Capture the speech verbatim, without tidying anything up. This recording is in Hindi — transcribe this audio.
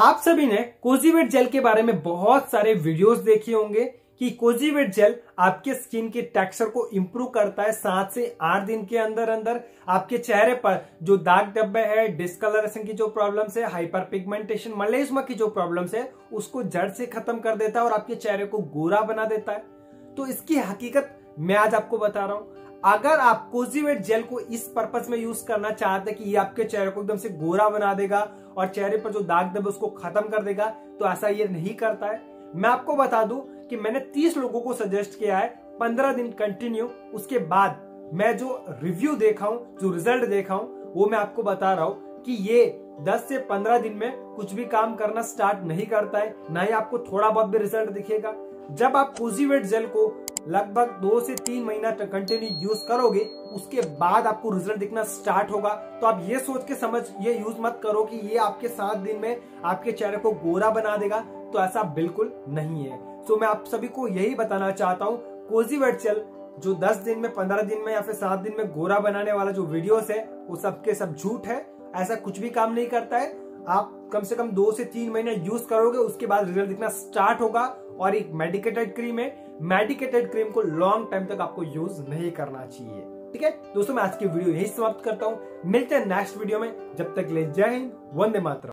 आप सभी ने कोजिवेट जेल के बारे में बहुत सारे वीडियोस देखे होंगे कि कोजिवेट जेल आपके स्किन के टेक्सचर को इंप्रूव करता है। सात से आठ दिन के अंदर अंदर आपके चेहरे पर जो दाग धब्बे है, डिस्कलरेशन की जो प्रॉब्लम्स है, हाइपर पिगमेंटेशन, मलेस्मा की जो प्रॉब्लम्स है, उसको जड़ से खत्म कर देता है और आपके चेहरे को गोरा बना देता है। तो इसकी हकीकत मैं आज आपको बता रहा हूं। अगर आप कोजिवेट जेल को इस पर्पस में यूज करना चाहते हैं कि ये आपके चेहरे को एकदम से गोरा बना देगा और चेहरे पर जो दाग धब्बे उसको खत्म कर देगा, तो ऐसा ये नहीं करता है। मैं आपको बता दूं कि मैंने तीस लोगों को सजेस्ट किया है पंद्रह दिन कंटिन्यू। उसके बाद मैं जो रिव्यू देखा हूँ, जो रिजल्ट देखा हूँ, वो मैं आपको बता रहा हूँ कि ये दस से पंद्रह दिन में कुछ भी काम करना स्टार्ट नहीं करता है, ना ही आपको थोड़ा बहुत भी रिजल्ट दिखेगा। जब आप कोजिवेट जेल को लगभग दो से तीन महीना कंटिन्यू यूज करोगे, उसके बाद आपको रिजल्ट दिखना स्टार्ट होगा। तो आप ये सोच के समझ ये यूज मत करो कि ये आपके सात दिन में आपके चेहरे को गोरा बना देगा, तो ऐसा बिल्कुल नहीं है। तो मैं आप सभी को यही बताना चाहता हूँ, कोजिवेट जेल जो दस दिन में, पंद्रह दिन में या फिर सात दिन में गोरा बनाने वाला जो वीडियोस है, वो सबके सब झूठ है। ऐसा कुछ भी काम नहीं करता है। आप कम से कम दो से तीन महीना यूज करोगे, उसके बाद रिजल्ट दिखना स्टार्ट होगा। और एक मेडिकेटेड क्रीम है, मेडिकेटेड क्रीम को लॉन्ग टाइम तक आपको यूज नहीं करना चाहिए। ठीक है दोस्तों, मैं आज की वीडियो यही समाप्त करता हूँ। मिलते हैं नेक्स्ट वीडियो में। जब तक ले जय हिंद, वंदे मातरम।